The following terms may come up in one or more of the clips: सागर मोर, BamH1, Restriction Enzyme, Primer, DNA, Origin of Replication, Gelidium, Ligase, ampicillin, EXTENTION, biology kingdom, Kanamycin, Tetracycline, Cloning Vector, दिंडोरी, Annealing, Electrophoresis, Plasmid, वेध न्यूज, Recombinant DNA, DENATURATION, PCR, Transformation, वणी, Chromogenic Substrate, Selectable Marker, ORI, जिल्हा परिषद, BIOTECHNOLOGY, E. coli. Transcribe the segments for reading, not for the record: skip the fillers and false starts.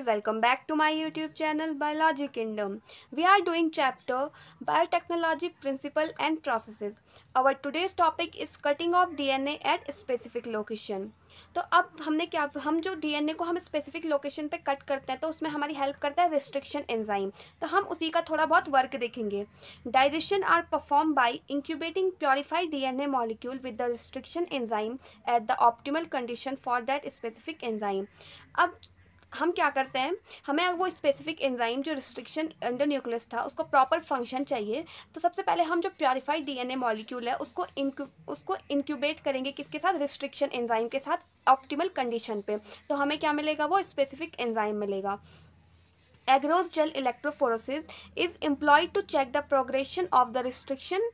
guys, welcome back to my YouTube channel Biology Kingdom. We are doing chapter Biotechnology Principle and Processes. Our today's topic is cutting off DNA at specific location. तो अब हम जो DNA को हम specific location पे cut करते हैं तो उसमें हमारी हेल्प करता है रिस्ट्रिक्शन एंजाइम. तो हम उसी का थोड़ा बहुत वर्क देखेंगे. Digestion are perform by incubating purified DNA molecule with the restriction enzyme at the optimal condition for that specific enzyme. अब हम क्या करते हैं, हमें अगर वो स्पेसिफिक एंजाइम जो रिस्ट्रिक्शन अंडर न्यूक्लियस था उसको प्रॉपर फंक्शन चाहिए, तो सबसे पहले हम जो प्योरीफाइड डीएनए मॉलिक्यूल है उसको इंक्यूबेट करेंगे किसके साथ, रिस्ट्रिक्शन एंजाइम के साथ ऑप्टिमल कंडीशन पे. तो हमें क्या मिलेगा, वो स्पेसिफिक एंजाइम मिलेगा. Agarose gel electrophoresis is employed to check the progression of the restriction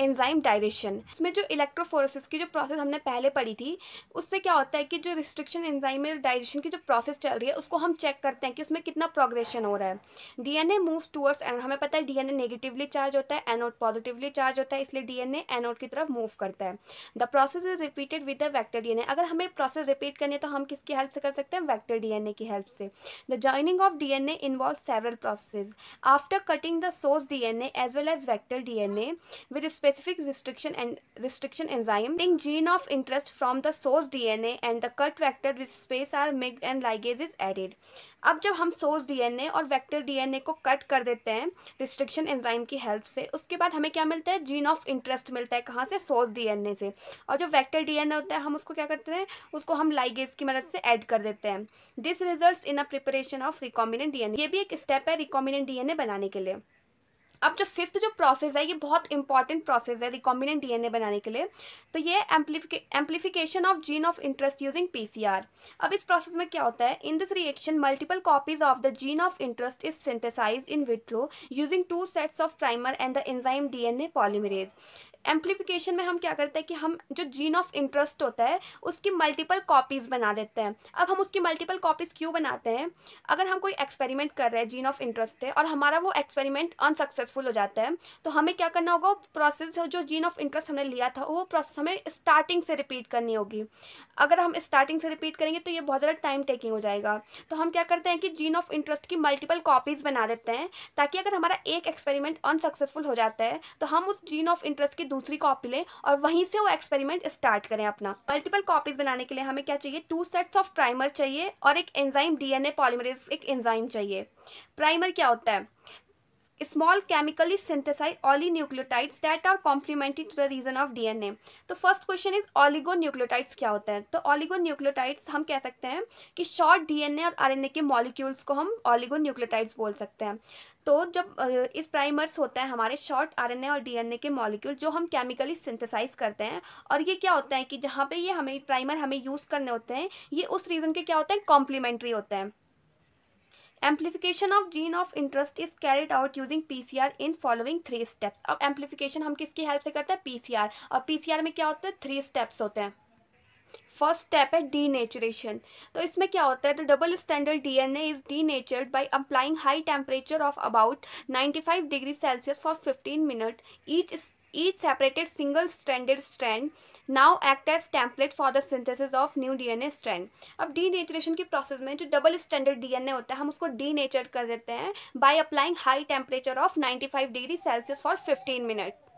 enzyme digestion. इसमें जो इलेक्ट्रोफोरेसिस की जो प्रोसेस हमने पहले पढ़ी थी उससे क्या होता है कि जो रिस्ट्रिक्शन एंजाइम डाइजेशन की जो प्रोसेस चल रही है उसको हम चेक करते हैं कि उसमें कितना प्रोग्रेशन हो रहा है. DNA moves towards anode. हमें पता है डीएनए नेगेटिवली चार्ज होता है, एनोड पॉजिटिवली चार्ज होता है, इसलिए डीएनए एनोड की तरफ मूव करता है. The process is repeated with the vector DNA. अगर हमें प्रोसेस रिपीट करनी है तो हम किसकी हेल्प से कर सकते हैं, वेक्टर डीएनए की हेल्प से. The joining of DNA involve several processes. After cutting the source DNA as well as vector DNA with specific restriction enzyme, the gene of interest from the source DNA and the cut vector with space are mixed and ligase is added. अब जब हम source DNA और vector DNA को cut कर देते हैं restriction enzyme की help से, उसके बाद हमें क्या मिलता है, जीन ऑफ इंटरेस्ट मिलता है. कहाँ से, सोर्स डीएनए से. और जो वेक्टर डीएनए होता है हम उसको क्या करते हैं, उसको हम लाइगेज की मदद से ऐड कर देते हैं. This results in a preparation of recombinant DNA. ये भी एक स्टेप है रिकॉम्बिनेंट डीएनए बनाने के लिए. अब जो फिफ्थ जो प्रोसेस है ये बहुत इंपॉर्टेंट प्रोसेस है रिकॉम्बिनेंट डीएनए बनाने के लिए. तो ये amplification of gene of interest using PCR. अब इस प्रोसेस में क्या होता है, in this reaction multiple copies of the gene of interest is synthesized in vitro using 2 sets of primer and the enzyme DNA polymerase. Amplification में हम क्या करते हैं कि हम जो जीन ऑफ इंटरेस्ट होता है उसकी मल्टीपल कॉपीज़ बना देते हैं. अब हम उसकी मल्टीपल कॉपीज़ क्यों बनाते हैं, अगर हम कोई एक्सपेरिमेंट कर रहे हैं जीन ऑफ इंटरेस्ट पे और हमारा वो एक्सपेरिमेंट अनसक्सेसफुल हो जाता है तो हमें क्या करना होगा, प्रोसेस जो जीन ऑफ इंटरेस्ट हमने लिया था वो प्रोसेस हमें स्टार्टिंग से रिपीट करनी होगी. अगर हम स्टार्टिंग से रिपीट करेंगे तो ये बहुत ज़्यादा टाइम टेकिंग हो जाएगा. तो हम क्या करते हैं कि जीन ऑफ इंटरेस्ट की मल्टीपल कॉपीज़ बना देते हैं ताकि अगर हमारा एक एक्सपेरिमेंट अनसक्सेसफुल हो जाता है तो हम उस जीन ऑफ इंटरेस्ट दूसरी कॉपी लें और वहीं से वो एक्सपेरिमेंट स्टार्ट करें अपना. मल्टीपल कॉपीज बनाने के लिए हमें क्या चाहिए, 2 सेट्स ऑफ प्राइमर चाहिए और एक एंजाइम डीएनए पॉलीमरेज एक एंजाइम चाहिए. प्राइमर क्या होता है, small chemically synthesize oligonucleotides that are complemented to the region of DNA. तो फर्स्ट क्वेश्चन इज ऑलिगोन्यूक्लियोटाइड्स क्या होता है. तो ऑलिगोन्यूक्लियोटाइड्स हम कह सकते हैं कि शॉर्ट डीएनए और आरएनए के मॉलिक्यूल्स को हम ऑलिगोन्यूक्लियोटाइड्स बोल सकते हैं. तो जब इस प्राइमर्स होते हैं हमारे शॉर्ट आरएनए और डीएनए के मॉलिक्यूल जो हम केमिकली सिंथेसाइज करते हैं, और ये क्या होता है कि जहाँ पे ये हमें प्राइमर हमें यूज़ करने होते हैं ये उस रीजन के क्या होते हैं, कॉम्प्लीमेंट्री होते हैं. Amplification of gene of interest is carried out using PCR in following 3 steps. अब एम्प्लीफिकेशन हम किसकी हेल्प से करते हैं, पीसीआर. और पीसीआर में क्या होता है, 3 स्टेप्स होते हैं. फर्स्ट स्टेप है डीनेचुरेशन. तो इसमें क्या होता है, the double standard DNA is denatured by applying high temperature of about 95 degree Celsius for 15 minute. Each separated single-stranded strand now act as template for the synthesis of new DNA strand. अब denaturation की process में जो double standard DNA होता है हम उसको denature कर देते हैं by applying high temperature of 95 degree Celsius for 15 minutes.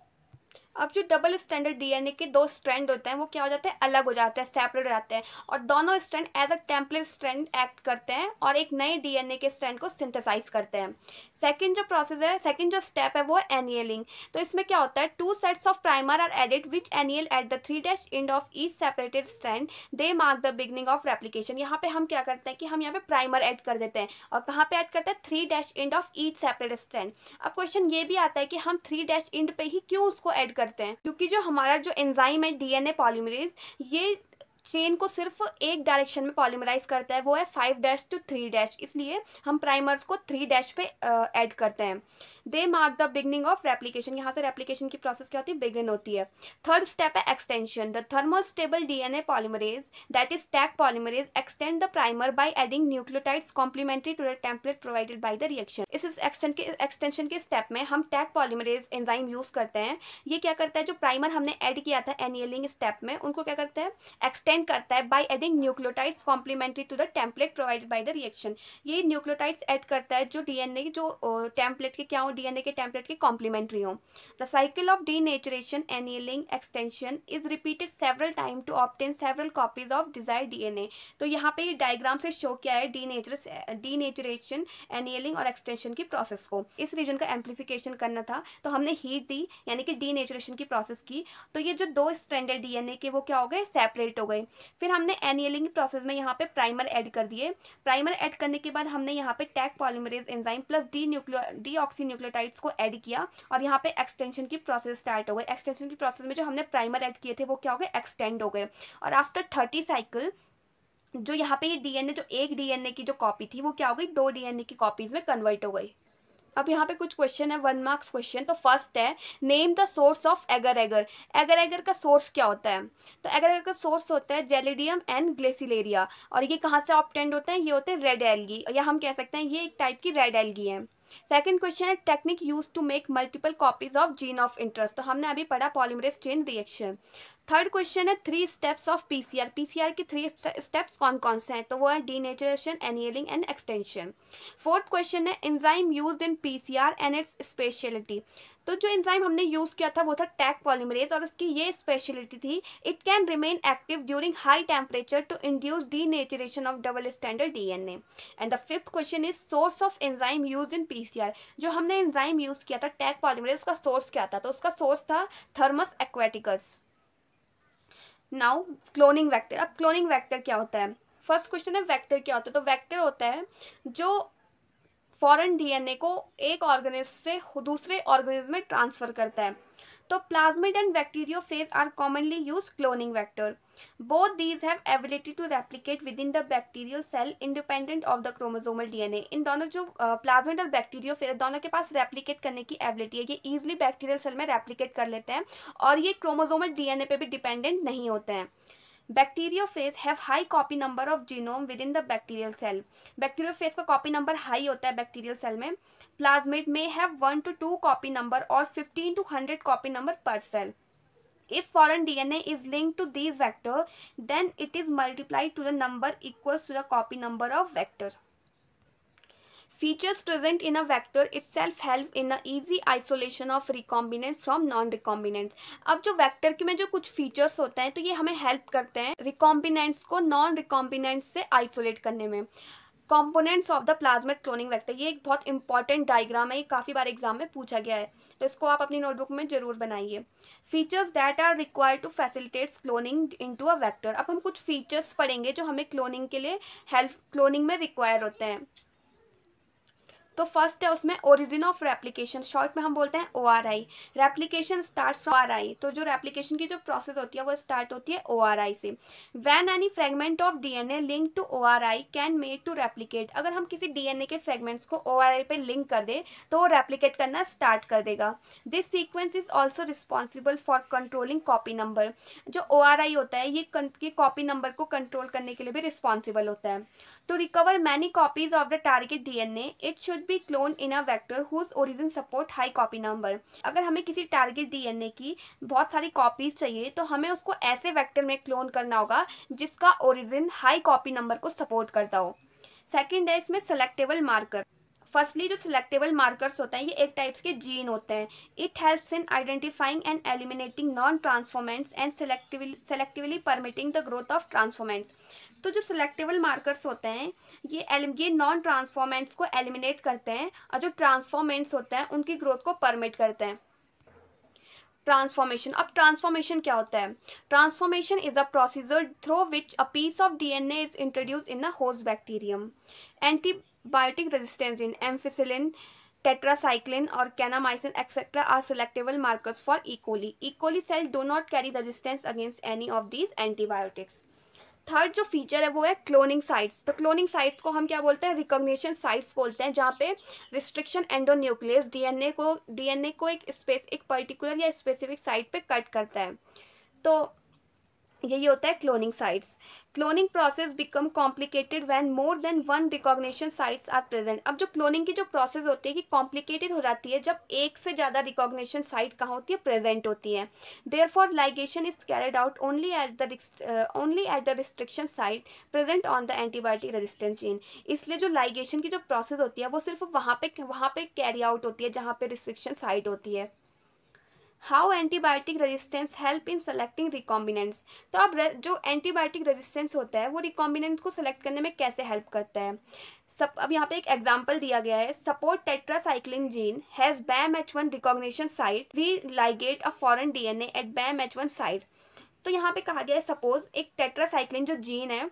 अब जो डबल स्टैंडर्ड डीएनए के 2 स्ट्रैंड होते हैं वो क्या हो जाते हैं, अलग हो जाते हैं, सेपरेट हो जाते हैं, और दोनों strand as a template strand act करते हैं और एक नए डीएनए के स्ट्रैंड को सिंथेसाइज करते हैं. सेकंड जो प्रोसेस है, सेकंड जो स्टेप है वो है एनियलिंग. तो इसमें क्या होता है, 2 sets of primer are added which anneal at the 3 dash end of each separated strand they mark the beginning of replication. यहाँ पे हम क्या करते हैं कि हम यहाँ पे प्राइमर ऐड कर देते हैं और कहाँ पे ऐड करते हैं, 3 dash end of each separated strand. अब क्वेश्चन ये भी आता है कि हम 3 डैश एंड पे ही क्यों उसको ऐड करते हैं, क्योंकि जो हमारा जो एंजाइम है डीएनए पॉलीमरेज ये चेन को सिर्फ एक डायरेक्शन में पॉलीमराइज करता है, वो है 5 डैश टू 3 डैश, इसलिए हम प्राइमर्स को 3 डैश पे ऐड करते हैं. They mark the beginning of replication, यहाँ से रेप्लीकेशन की प्रोसेस क्या होती है, बिगिन होती है। थर्ड स्टेप है extension, the thermostable DNA polymerase that is Taq polymerase extend the primer by adding nucleotides complementary to the template provided by the reaction. इस एक्सटेंशन के स्टेप में हम टैक पॉलीमरेज एंजाइम यूज करते हैं। ये क्या करता है, जो प्राइमर हमने ऐड किया था एनियलिंग स्टेप में, उनको क्या करता है, एक्सटेंड करता है by adding nucleotides complementary to the template provided by the reaction. ये न्यूक्लियोटाइड्स ऐड करता है जो डीएनए के जो टेम्पलेट के क्या हो, डीएनए के टेम्पलेट के कॉम्प्लीमेंट्री हो। The cycle of denaturation annealing extension is repeated several time to obtain several copies of desired DNA. तो यहाँ पे डायग्राम से शो किया है डीनेचुरेशन एनियलिंग और एक्सटेंशन की प्रोसेस को। इस रीजन का एम्प्लीफिकेशन करना था तो हमने हीट दी, यानी कि डीनेचुरेशन की प्रोसेस की, तो ये जो दो स्ट्रैंडेड डीएनए के वो क्या हो गए, सेपरेट हो गए। फिर हमने एनियलिंग प्रोसेस में यहाँ पे प्राइमर ऐड कर दिए। प्राइमर ऐड करने के बाद हमने यहाँ पे Taq polymerase enzyme plus deoxynucleotides को ऐड किया और यहाँ पे एक्सटेंशन की प्रोसेस स्टार्ट हो गई। एक्सटेंशन की प्रोसेस में जो हमने प्राइमर ऐड किए थे वो क्या हो गए, एक्सटेंड हो गए। और आफ्टर 30 साइकिल जो यहाँ पे ये डीएनए, जो एक डीएनए की जो कॉपी थी वो क्या हो गई, दो डीएनए की कॉपीज में कन्वर्ट हो गई। अब यहाँ पे कुछ क्वेश्चन है, 1 मार्क्स क्वेश्चन। तो फर्स्ट है, name the source of agar agar. Agar agar का सोर्स क्या होता है, तो एगर एगर का सोर्स होता है जेलिडियम एंड ग्लेसिलेरिया। और ये कहाँ से ऑब्टेंड होते हैं, ये होते हैं रेड एल्गी, या हम कह सकते हैं ये एक टाइप की रेड एल्गी है। सेकंड क्वेश्चन है, technique use to make multiple copies of gene of interest. तो हमने अभी पढ़ा polymerase chain reaction. Third question है, 3 स्टेप्स ऑफ पीसीआर। पीसीआर के 3 स्टेप्स कौन कौन से हैं, तो वो है denaturation, annealing and extension. Fourth question है, enzyme used in PCR and its speciality. तो जो एंजाइम हमने यूज़ किया था वो था टैक पॉलीमरेज और उसकी ये स्पेशलिटी थी, it can remain active during high temperature to induce denaturation of double standard DNA. And the fifth question is source of enzyme use in PCR. जो हमने एंजाइम यूज़ किया था टैक पॉलीमरेज, उसका source क्या था, तो उसका सोर्स था Thermus aquaticus. Now cloning vector. अब क्लोनिंग वैक्टर क्या होता है, फर्स्ट क्वेश्चन है वैक्टर क्या होता है, तो वैक्टर होता है जो फॉरेन डीएनए को एक ऑर्गेनिज्म से दूसरे ऑर्गेनिज्म में ट्रांसफर करता है। तो plasmid and bacteriophage are commonly use cloning vector. Both these have ability to replicate within the bacterial cell independent of the chromosomal DNA. इन दोनों जो प्लाज्मिड और बैक्टीरियोफेज, दोनों के पास रेप्लिकेट करने की एबिलिटी है, ये easily बैक्टीरियल सेल में रेप्लिकेट कर लेते हैं और ये क्रोमोसोमल डीएनए पे भी डिपेंडेंट नहीं होते हैं। Bacteriophage have high copy number of genome with in the bacterial cell. Bacteriophage का कॉपी नंबर हाई होता है बैक्टीरियल सेल में। प्लाज्मिड में हैव 1 to 2 कॉपी नंबर और 15 to 100 copy number per cell. If foreign DNA is linked to these vector, then it is multiplied to the number equals to the copy number of vector. Features present in a vector itself help in a easy isolation of recombinant from non-recombinant. अब जो vector के में जो कुछ features होते हैं तो ये हमें हेल्प करते हैं रिकॉम्बिनेंट्स को नॉन रिकॉम्बिनेंट्स से आइसोलेट करने में। Components of the plasmid cloning vector, ये एक बहुत इंपॉर्टेंट डायग्राम है, ये काफ़ी बार एग्जाम में पूछा गया है, तो इसको आप अपनी नोटबुक में जरूर बनाइए। Features that are required to facilitate cloning into a vector. अब हम कुछ फीचर्स पढ़ेंगे जो हमें क्लोनिंग के लिए क्लोनिंग में रिक्वायर होते हैं। तो फर्स्ट है उसमें ओरिजिन ऑफ रेप्लिकेशन, शॉर्ट में हम बोलते हैं ORI। Replication start from ORI, तो जो रेप्लिकेशन की जो प्रोसेस होती है वो स्टार्ट होती है ORI से। When any fragment of DNA link to ORI can made to replicate. अगर हम किसी DNA के फ्रेगमेंट्स को ORI पे लिंक कर दे तो वो रेप्लिकेट करना स्टार्ट कर देगा। This sequence is also responsible for controlling copy number. जो ORI होता है ये कॉपी नंबर को कंट्रोल करने के लिए भी रिस्पॉन्सिबल होता है। To recover many copies of the target DNA it should be clone in a vector whose origin support high copy number. अगर हमें किसी टारगेट डीएनए की बहुत सारी कॉपीज चाहिए तो हमें उसको ऐसे वेक्टर में क्लोन करना होगा जिसका ओरिजिन हाई कॉपी नंबर को सपोर्ट करता हो। सेकंड है इसमें सेलेक्टेबल मार्कर। फर्स्टली जो सेलेक्टेबल मार्कर्स होते हैं ये एक टाइप्स के जीन होते हैं। It helps in identifying and eliminating non transformants and selectively permitting the growth of transformants. तो जो सेलेक्टेबल मार्कर्स होते हैं ये नॉन ट्रांसफॉर्मेंट्स को एलिमिनेट करते हैं और जो ट्रांसफॉर्मेंट्स होते हैं उनकी ग्रोथ को परमिट करते हैं। ट्रांसफॉर्मेशन। अब ट्रांसफॉर्मेशन क्या होता है, transformation is a procedure through which a piece of DNA is introduce in a host bacterium. Antibiotic resistance gene ampicillin, tetracycline और kanamycin etcetera are selectable markers for E. coli. E. coli cell do not carry resistance against any of these antibiotics. Third जो feature है वो है cloning sites. तो cloning sites को हम क्या बोलते हैं, रिकॉग्निशन साइट्स बोलते हैं, जहाँ पे रिस्ट्रिक्शन एंडोन्यूक्लियस डीएनए को एक पर्टिकुलर या स्पेसिफिक साइट पे कट करता है। तो यही होता है cloning sites. Cloning process become complicated when more than one recognition sites are present. अब जो क्लोनिंग की जो प्रोसेस होती है कि कॉम्प्लिकेटेड हो जाती है जब एक से ज़्यादा रिकॉग्निशन साइट कहाँ होती है, प्रेजेंट होती है। Therefore ligation is carried out only at the restriction site present on the antibiotic resistance gene. इसलिए जो लाइगेशन की जो प्रोसेस होती है वो सिर्फ वहाँ पे कैरी आउट होती है जहाँ पे रिस्ट्रिक्शन साइट होती है। How antibiotic resistance help in selecting recombinants. तो आप जो एंटीबायोटिक रेजिस्टेंस होता है वो रिकॉम्बिनेंट को सेलेक्ट करने में कैसे हेल्प करता है। अब यहाँ पे एक एग्जाम्पल दिया गया है, suppose tetracycline gene has BamH1 recognition site, we ligate a foreign DNA at BamH1 site. तो यहाँ पे कहा गया है सपोज एक टेट्रासाइक्लिन जो जीन है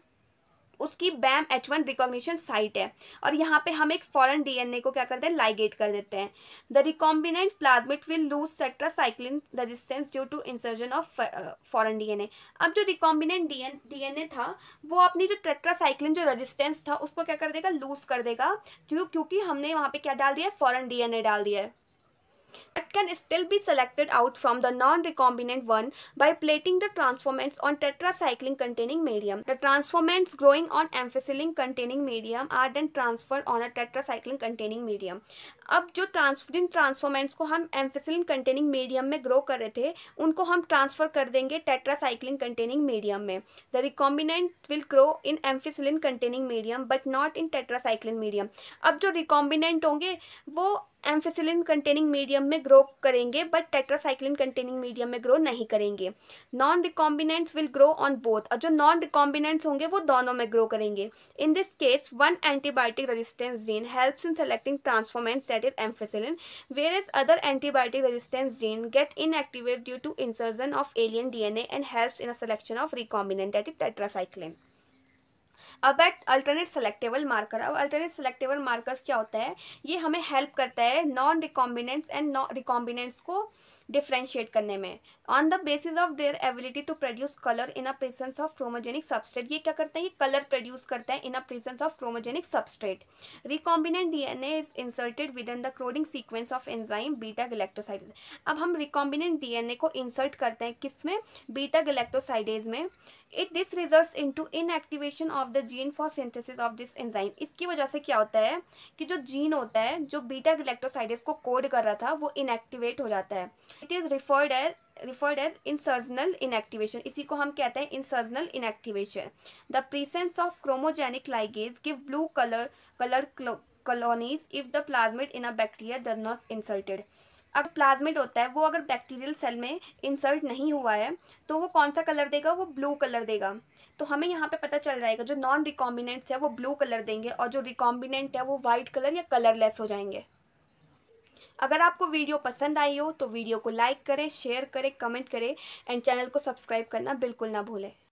उसकी BamH1 रिकॉग्निशन साइट है और यहाँ पे हम एक फॉरेन DNA को क्या करते हैं, लाइगेट कर देते हैं। The recombinant plasmid will lose tetracycline resistance due to insertion of foreign DNA। अब जो रिकॉम्बिनेंट DNA था वो अपनी जो टेट्रासाइक्लिन जो रेजिस्टेंस था उसको क्या कर देगा, लूज कर देगा, क्योंकि हमने वहाँ पे क्या डाल दिया है, फॉरेन DNA डाल दिया है। That can still be selected out from the non-recombinant one by plating the transformants on tetracycline-containing medium. The transformants growing on ampicillin-containing medium are then transferred on a tetracycline-containing medium. अब जो transformants को हम ampicillin-containing medium में grow कर रहे थे उनको हम transfer कर देंगे tetracycline-containing medium में। The recombinant will grow in ampicillin-containing medium but not in tetracycline medium. अब जो recombinant होंगे वो एम्फिसिलिन कंटेनिंग मीडियम में ग्रो करेंगे बट टेट्रासाइक्लिन कंटेनिंग मीडियम में ग्रो नहीं करेंगे। Non recombinants will grow on both, और जो नॉन रिकॉम्बिनेंट्स होंगे वो दोनों में ग्रो करेंगे। In this case one antibiotic resistance gene helps in selecting transformants that is ampicillin, whereas other antibiotic resistance gene get inactivate due to insertion of alien DNA and helps in a selection of recombinant that is tetracycline. अब at alternate selectable marker. अब alternate selectable markers क्या होता है, ये हमें help करता है non recombinants and recombinants को डिफ्रेंशिएट करने में on the basis of their ability to produce colour in a presence of chromogenic substrate. ये क्या करता है, ये कलर प्रोड्यूस करता है in a presence of chromogenic substrate. Recombinant DNA is inserted with in the coding sequence of enzyme beta galactosidase. अब हम recombinant DNA को इंसर्ट करते हैं किस में, बीटा गैलेक्टोसाइडेज में। It this results into inactivation of the gene for synthesis of this enzyme. इसकी वजह से क्या होता है कि जो जीन होता है जो बीटा गैलेक्टोसाइडेज को कोड कर रहा था वो इनएक्टिवेट हो जाता है। It is referred as insertional inactivation। इसी को हम कहते हैं insertional inactivation। The presence of chromogenic ligase give blue color colonies if the plasmid in a bacteria does not inserted। अब प्लाज्मिड होता है वो अगर बैक्टीरियल सेल में इंसर्ट नहीं हुआ है तो वो कौन सा कलर देगा, वो ब्लू कलर देगा। तो हमें यहाँ पे पता चल जाएगा जो नॉन रिकॉम्बिनेंट्स है वो ब्लू कलर देंगे और जो रिकॉम्बिनेंट है वो वाइट कलर या कलरलेस हो जाएंगे। अगर आपको वीडियो पसंद आई हो तो वीडियो को लाइक करें, शेयर करें, कमेंट करें एंड चैनल को सब्सक्राइब करना बिल्कुल ना भूलें।